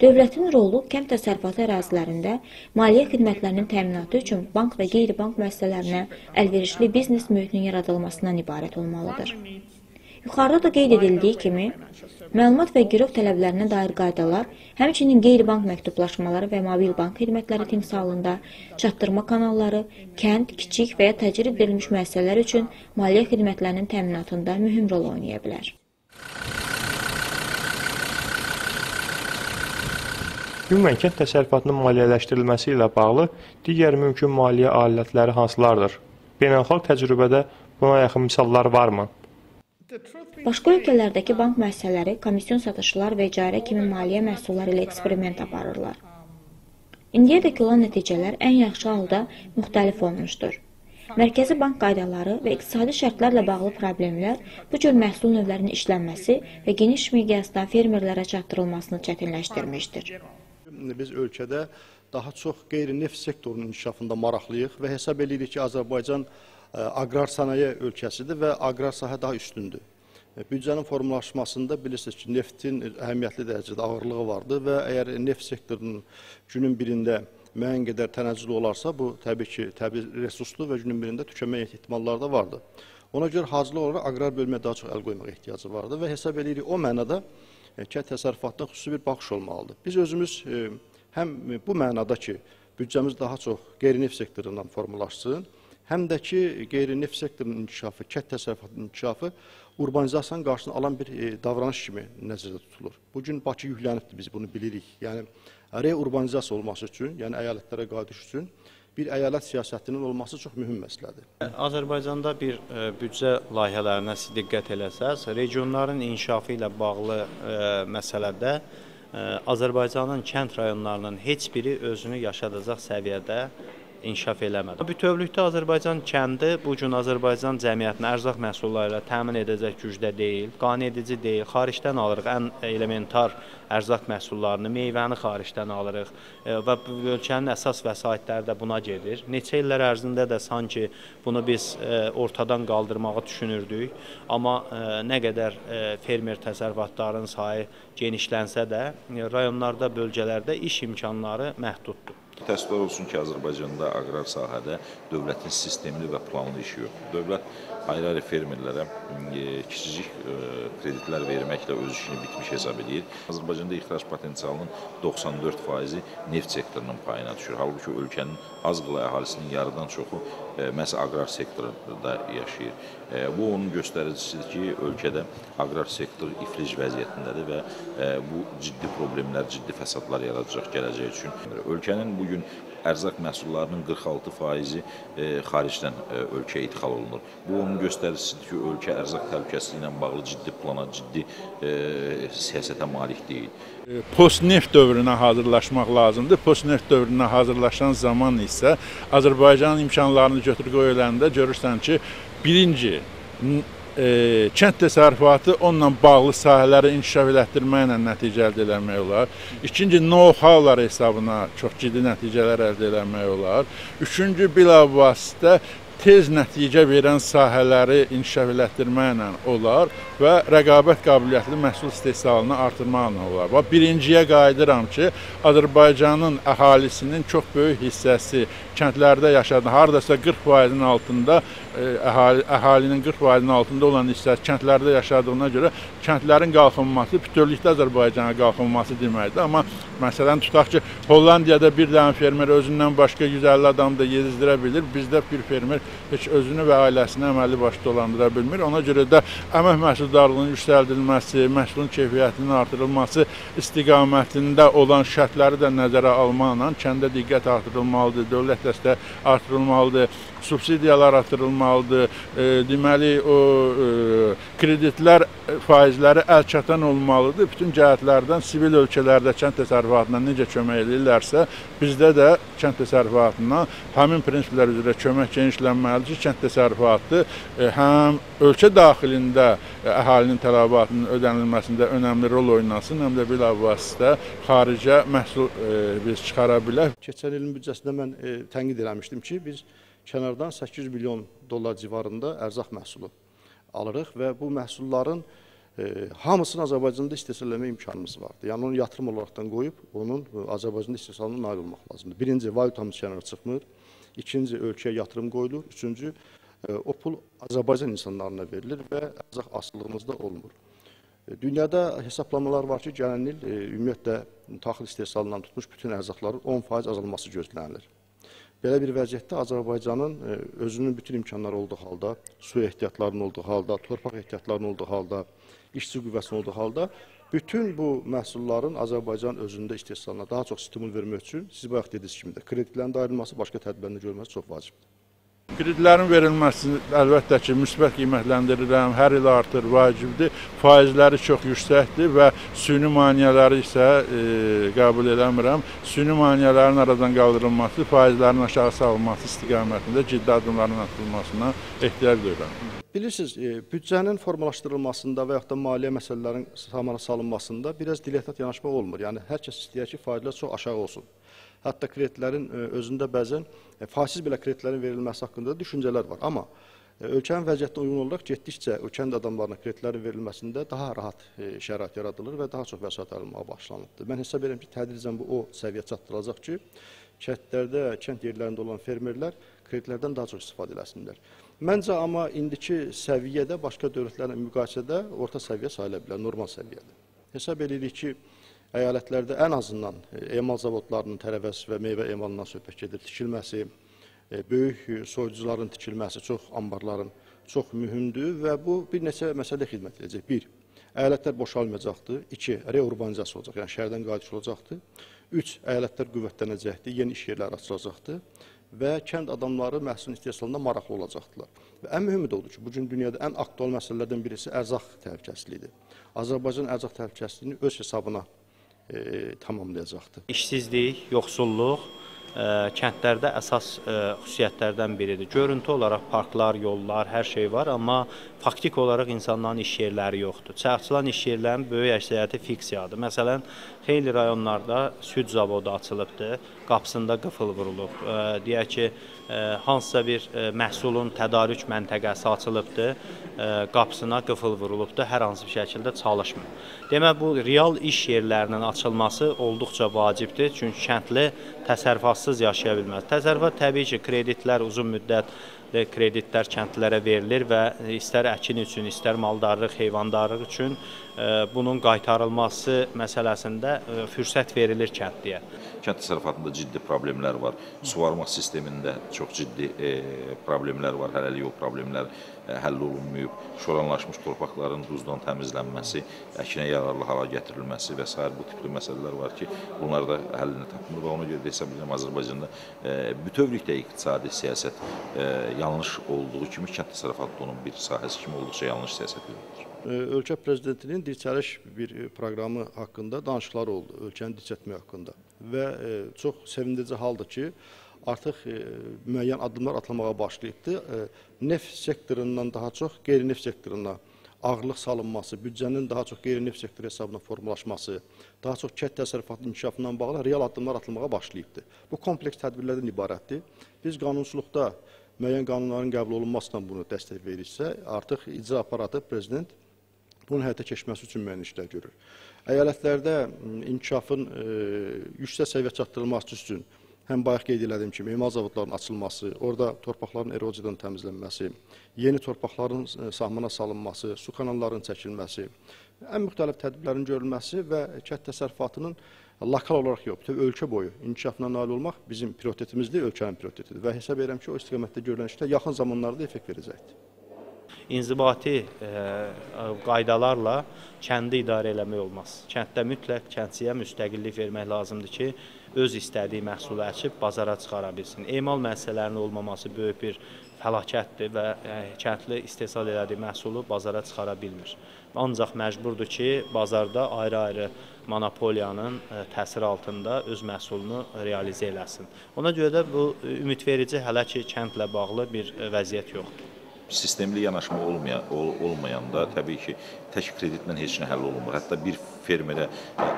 Dövlətin rolu kənd təsərrüfatı ərazilərində maliyyə xidmətlərinin təminatı üçün bank və qeyri-bank müəssisələrinə əlverişli biznes mühitinin yaradılmasından ibarət olmalıdır. Yuxarıda da qeyd edildiyi kimi, məlumat və girov tələblərinə dair qaydalar, həmçinin qeyri-bank məktublaşmaları və mobil bank xidmətləri timsalında çatdırma kanalları, kənd, kiçik və ya təcrid edilmiş müəssisələr üçün maliyyə xidmətlərinin təminatında mühüm rol oynaya bilər. Ümumən kənd təsərrüfatının maliyyələşdirilməsi ilə bağlı digər mümkün maliyyə alətləri hansılardır? Beynəlxalq təcrübədə buna yaxın misallar varmı? Başqa ölkələrdəki bank müəssisələri komisyon satışlar və icarə kimi maliyyə məhsulları ilə eksperiment aparırlar. İndiyədək olan nəticələr ən yaxşı halda müxtəlif olmuşdur. Mərkəzi bank qaydaları və iqtisadi şərtlərlə bağlı problemlər bu cür məhsul növlərinin işlənməsi və geniş miqyasda fermerlərə çatdırılmasını çətinləşdirmişdir. Biz ölkədə daha çox qeyri-neft sektorunun inkişafında maraqlıyıq və hesab edirik ki, Azərbaycan aqrar sənaye ölkəsidir və aqrar sahə daha üstündür. Büdcənin formalaşmasında bilirsiniz ki, neftin əhəmiyyətli dərəcədə ağırlığı vardır və əgər neft sektorunun günün birində müəyyən qədər tənəzzül olarsa, bu təbii ki, resurslu və günün birində tükənmə ehtimalları da vardır. Ona görə hazırlı olaraq aqrar bölməyə daha çox əl qoymaq ehtiyacı vardır və hesab edirik o mənada kənd təsərrüfatına xüsusi bir baxış olmalıdır. Biz özümüz həm bu mənada ki, büdcəmiz daha çox qeyri-neft sektorundan formalaşsın, həm də ki, qeyri-neft sektorunun inkişafı, kənd təsərrüfatının inkişafı urbanizasiyanın qarşısını alan bir davranış kimi nəzərdə tutulur. Bugün Bakı yüklənibdir, biz bunu bilirik. Yəni, reurbanizasiya olması üçün, yəni əyalətlərə qayıdış üçün bir əyalət siyasətinin olması çox mühüm məsələdir. Azərbaycanda bir büdcə layihələrinə diqqət eləsəz, regionların inkişafı ilə bağlı məsələdə Azərbaycanın kənd rayonlarının heç biri özünü yaşadacaq səviyyədə inkişaf eləmədi. Bütövlükdə Azərbaycan kəndi bu gün Azərbaycan cəmiyyətini ərzaq məhsulları ilə təmin edəcək gücdə deyil, qane edici deyil, xaricdən alırıq ən elementar ərzaq məhsullarını, meyvəni xaricdən alırıq və ölkənin əsas vəsaitləri də buna gedir. Neçə illər ərzində də sanki bunu biz ortadan qaldırmağı düşünürdük, amma nə qədər fermer təsərrüfatların sayı genişlənsə də, rayonlarda, bölgələrdə iş imkanları məhduddur. Təəssüflər olsun ki, Azərbaycanda aqrar sahədə dövlətin sistemli və planlı işi yoxdur. Dövlət ayrı-ayrı fermerlərə kiçicik kreditlər verməklə öz işini bitmiş hesab edir. Azərbaycanda ixrac potensialının 94% neft sektorunun payına düşür. Halbuki ölkənin az qala əhalisinin yarıdan çoxu məhz aqrar sektorunda yaşayır. Bu, onun göstəricisidir ki, ölkədə aqrar sektor iflic vəziyyətindədir və bu ciddi problemlər, ciddi fəsadlar yaradacaq gələcək üçün. Ölkənin bugün ərzaq məhsullarının 46% xaricdən ölkəyə idxal olunur. Bu, onun göstəricisidir ki, ölkə ərzaq təhlükəsizliyi ilə bağlı ciddi plana, ciddi siyasətə malik deyil. Post-neft dövrünə hazırlaşmaq lazımdır. Post-neft dövrünə hazırlaşan zaman isə Azərbaycanın imkanlarını götür-qoy eləndə görürsən ki, birinci, kənd təsərrüfatı onunla bağlı sahələri inkişaf elətdirməklə nəticə əldə eləmək olar. İkinci, know-howlar hesabına çox ciddi nəticələr əldə eləmək olar. Üçüncü, bilavasitə tez nəticə verən sahələri inkişaf elətdirməklə olar və rəqabət qabiliyyətli məhsul istehsalını artırmaqla olar. Birinciyə qayıdıram ki, Azərbaycanın əhalisinin çox böyük hissəsi kəndlərdə yaşadığı, haradasa 40%-nin altında əhalinin 40%-nin altında olan hissəsi kəndlərdə yaşadığına görə kəndlərin qalxınması, bütövlükdə Azərbaycana qalxınması deməkdir. Amma məsələn tutaq ki, Hollandiyada bir dənə fermer özündən başqa 150 adam da yezdirə bilir. Bizdə bir fermer heç özünü və ailəsini əməlli başlı dolandıra bilmir. Ona görə də əmək məhsuldarlığının yüksəldilməsi, məhsulun keyfiyyətinin artırılması istiqamətində olan şərtləri də nəzərə almaqla kəndə diqqət artırılmalıdır, dövlət dəstəyi artırılmalıdır, subsidiyalar artırılmalıdır, deməli o kreditlər faizləri əlçatan olmalıdır. Bütün cəhətlərdən sivil ölkələrdə kənd təsərrüfatına necə kömək edirlərsə, bizdə də kənd təsərrüfatına həmin prinsiplər üzrə kömək genişlənməlidir ki, kənd təsərrüfatı həm ölkə daxilində əhalinin tələbatının ödənilməsində önəmli rol oynasın, həm də bilavasitə xaricə məhsul biz çıxara bilək. Keçən ilin büdcəsində mən tənqid eləmişdim ki, biz kənardan 8 milyon dollar civarında ərzaq məhsulu alırıq və bu məhsulların hamısını Azərbaycanda istehsalləmə imkanımız vardır. Yəni onu yatırım olaraktan qoyub, onun Azərbaycanda istehsalına nail olmaq lazımdır. Birinci, valyutamız kənara çıxmır. İkinci, ölkəyə yatırım qoyulur. Üçüncü, o pul Azərbaycan insanlarına verilir və ərzaq asılılığımız da olmur. Dünyada hesablamalar var ki, gələn il ümumiyyətlə taxıl istehsalından tutmuş bütün ərzaqların 10% azalması gözlənilir. Belə bir vəziyyətdə Azərbaycanın özünün bütün imkanları olduğu halda, su ehtiyatlarının olduğu halda, torpaq ehtiyatlarının olduğu halda, işçi qüvvəsinin olduğu halda bütün bu məhsulların Azərbaycan özündə istehsalına daha çox stimul vermək üçün siz bayaq dediniz kimi də kreditlərin ayrılması, başqa tədbirlərin görülməsi çox vacibdir. Kreditlərin verilməsi əlbəttə ki, müsbət qiymətləndirirəm, hər il artır, vacibdir. Faizləri çox yüksəkdir və süni maniyələri isə qəbul eləmirəm. Süni maniyələrin aradan qaldırılması, faizlərin aşağı salınması istiqamətində ciddi adımların atılmasına ehtiyac duyuram. Bilirsiniz, büdcənin formalaşdırılmasında və yaxud da maliyyə məsələlərin samana salınmasında biraz dilettant yanaşma olmur. Yəni, hər kəs istəyir ki, faizlər çox aşağı olsun. Hətta kreditlərin özündə bəzən faizsiz belə kreditlərin verilməsi haqqında düşüncələr var. Amma ölkənin vəziyyətinə uyğun olaraq getdikcə ölkənin adamlarına kreditlərin verilməsində daha rahat şərait yaradılır və daha çox vəsait alınmağa başlanılır. Mən hesab edirəm ki, tədricən bu o səviyyə çatdırılacaq ki, kəndlərdə, kənd yerlərində olan fermerlər kreditlərdən daha çox istifadə eləsinlər. Məncə amma indiki səviyyədə başqa dövlətlərlə müqayisədə orta səviyyə sayıla bilər, normal səviyyədə. Hesab edirik ki, əyalətlərdə ən azından emal zavodlarının tərəvəz və meyvə emalından söhbət gedir. Tikilməsi, böyük soyucuların tikilməsi, çox ambarların çox mühümdür və bu bir neçə məsələ xidmət edəcək. Bir, əyalətlər boşalmayacaqdır. İki, reurbanizasiya olacaq, yəni şəhərdən qayıdış olacaqdır. Üç, əyalətlər qüvvətlənəcəkdir, yeni iş yerləri açılacaqdır və kənd adamları məhsulun istehsalında maraqlı olacaqdılar. Və ən mühümü də odur ki, bugün dünyada ən aktual məsələlərdən birisi ərzaq təhlükəsizliyidir. Azərbaycan ərzaq təhlükəsizliyini öz hesabına tamamlayacaqdır. İşsizlik, yoxsulluq kəndlərdə əsas xüsusiyyətlərdən biridir. Görüntü olaraq parklar, yollar, hər şey var, amma faktik olaraq insanların iş yerləri yoxdur. Açılan iş yerlərinin böyük əksəriyyəti fiksiyadır. Məsələn, xeyli rayonlarda süd zavodu açılıbdır, qapısında qıfıl vurulub. Deyək ki, hansısa bir məhsulun tədarük məntəqəsi açılıbdır, qapısına qıfıl vurulubdur, hər hansı bir şəkildə çalışmır. Demək, bu real iş yerlərinin açılması olduqca vacibdir, çünki kəndli təsərrüfatsız yaşaya bilməz. Təsərrüfat təbii ki, kreditlər, uzun müddətli kreditlər kəndlilərə verilir və istər əkin üçün, istər maldarlıq, heyvandarlıq üçün bunun qaytarılması məsələsində fürsət verilir kəndliyə. Kənd təsərrüfatında ciddi problemlər var, suvarma sistemində çox ciddi problemlər var, hələlik o problemlər həll olunmayıb, şoranlaşmış torpaqların duzdan təmizlənməsi, əkinə yararlı hala gətirilməsi və s. bu tipli məsələlər var ki, bunlar da həllini tapmır və ona görə də hesab edirəm Azərbaycanda bütövlükdə iqtisadi siyasət yanlış olduğu kimi kənd təsərrüfatı onun bir sahəsi kimi olduqca yanlış siyasət edilir. Ölkə prezidentinin dirçəliş bir proqramı haqqında danışıqlar oldu, ölkəni dirçətmək haqqında və çox sevindirici haldır ki, artıq müəyyən addımlar atlamağa başlayıbdır. Neft sektorundan daha çox qeyri-neft sektoruna ağırlıq salınması, büdcənin daha çox qeyri-neft sektoru hesabına formalaşması, daha çox kənd təsərrüfatının inkişafından bağlı real addımlar atılmağa başlayıbdır. Bu kompleks tədbirlərdən ibarətdir. Biz qanunçuluqda müəyyən qanunların qəbul olunmasından bunu dəstək verirsə, artıq icra aparatı prezident bunun həyata keçməsi üçün müəyyən işlər görür. Əyalətlərdə inkişafın yüksək səviyyə çatdırılması üçün həm bayaq qeyd elədiyim kimi emal zavodlarının açılması, orada torpaqların erozyadan təmizlənməsi, yeni torpaqların sahmana salınması, su kanallarının çəkilməsi, ən müxtəlif tədbirlərin görülməsi və kənd təsərrüfatının lokal olaraq yox, bütün ölkə boyu inkişafına nail olmaq bizim prioritetimizdir, ölkənin prioritetidir və hesab edirəm ki, o istiqamətdə görülən işlər yaxın zamanlarda effekt verəcəkdir. İnzibati qaydalarla kəndi idarə eləmək olmaz. Kənddə mütləq kəndçiyə müstəqillik vermək lazımdır ki, öz istədiyi məhsulu əkib bazara çıxara bilsin. Emal müəssisələrinin olmaması böyük bir fəlakətdir və kəndli istehsal elədiyi məhsulu bazara çıxara bilmir. Ancaq məcburdur ki, bazarda ayrı-ayrı monopoliyanın təsiri altında öz məhsulunu realizə eləsin. Ona görə də bu ümidverici hələ ki, kəndlə bağlı bir vəziyyət yoxdur. Sistemli yanaşma olmayanda təbii ki, tək kreditlə heç nə həll olunmur. Hətta bir fermerə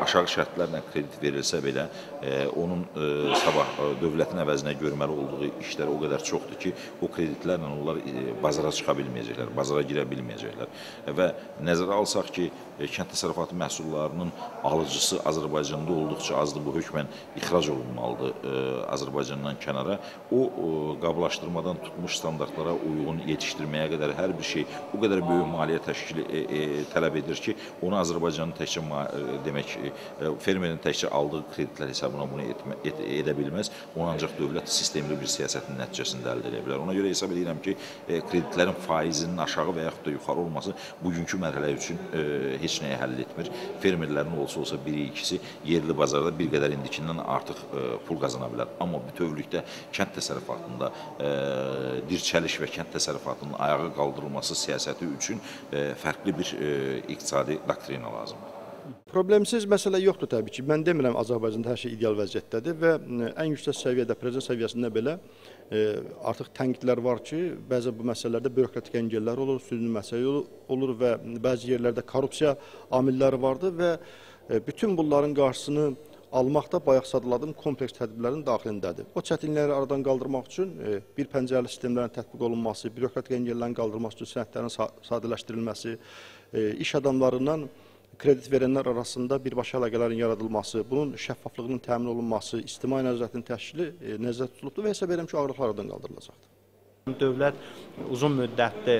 aşağı şərtlərlə kredit verilsə belə, onun sabah dövlətin əvəzinə görməli olduğu işlər o qədər çoxdur ki, o kreditlərlə onlar bazara çıxa bilməyəcəklər, bazara girə bilməyəcəklər. Və nəzərə alsaq ki, kənd təsərrüfatı məhsullarının alıcısı Azərbaycanda olduqca azdır, bu hökmən ixrac olunmalıdır Azərbaycandan kənara. O qablaşdırmadan tutmuş standartlara uyğun yetişdirilməlidir. Qədər hər bir şey o qədər böyük maliyyə təşkili tələb edir ki, onu Azərbaycanın təkcə demək, fermerin təkcə aldığı kreditlər hesabına bunu edə bilməz. Onu ancaq dövlət sistemli bir siyasətin nəticəsində əldə edə bilər. Ona görə hesab edirəm ki, kreditlərin faizinin aşağı və yaxud da yuxarı olması bugünkü mərhələ üçün heç nəyə həll etmir. Fermerlərin olsa biri-ikisi yerli bazarda bir qədər indikindən artıq pul qazana bilər. Amma bütövlükdə kənd təsərrüfatında dirçəliş və kənd təsərrüfatının ayağa qaldırılması siyasəti üçün fərqli bir iqtisadi doktrina lazımdır. Problemsiz məsələ yoxdur təbii ki. Mən demirəm Azərbaycanda hər şey ideal vəziyyətdədir və ən yüksək səviyyədə, prezident səviyyəsində belə artıq tənqidlər var ki, bəzi bu məsələlərdə bürokratik əngəllər olur, sürünün məsələ olur və bəzi yerlərdə korrupsiya amilləri vardır və bütün bunların qarşısını almaqda bayaq sadaladığım kompleks tədbirlərin daxilindədir. O çətinlikləri aradan qaldırmaq üçün bir pəncərəli sistemlərin tətbiq olunması, bürokratik əngəllərin qaldırılması üçün sənədlərin sadələşdirilməsi, iş adamlarından kredit verənlər arasında birbaşa əlaqələrin yaradılması, bunun şəffaflığının təmin olunması, ictimai nəzarətinin təşkili nəzərdə tutulubdur və hesab edirəm ki, ağırlıqlar aradan qaldırılacaqdır. Dövlət uzun müddətli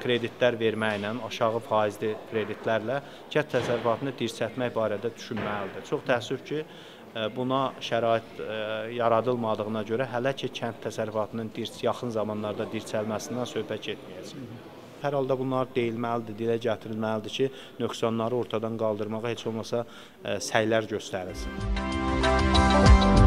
kreditlər verməklə, aşağı faizli kreditlərlə kənd təsərrüfatını dirçəltmək barədə düşünməlidir. Çox təəssüf ki, buna şərait yaradılmadığına görə hələ ki, kənd təsərrüfatının yaxın zamanlarda dirçəlməsindən söhbət etməyəcək. Hər halda bunlar deyilməlidir, dilə gətirilməlidir ki, nöqsanları ortadan qaldırmağa heç olmasa səylər göstərilsin.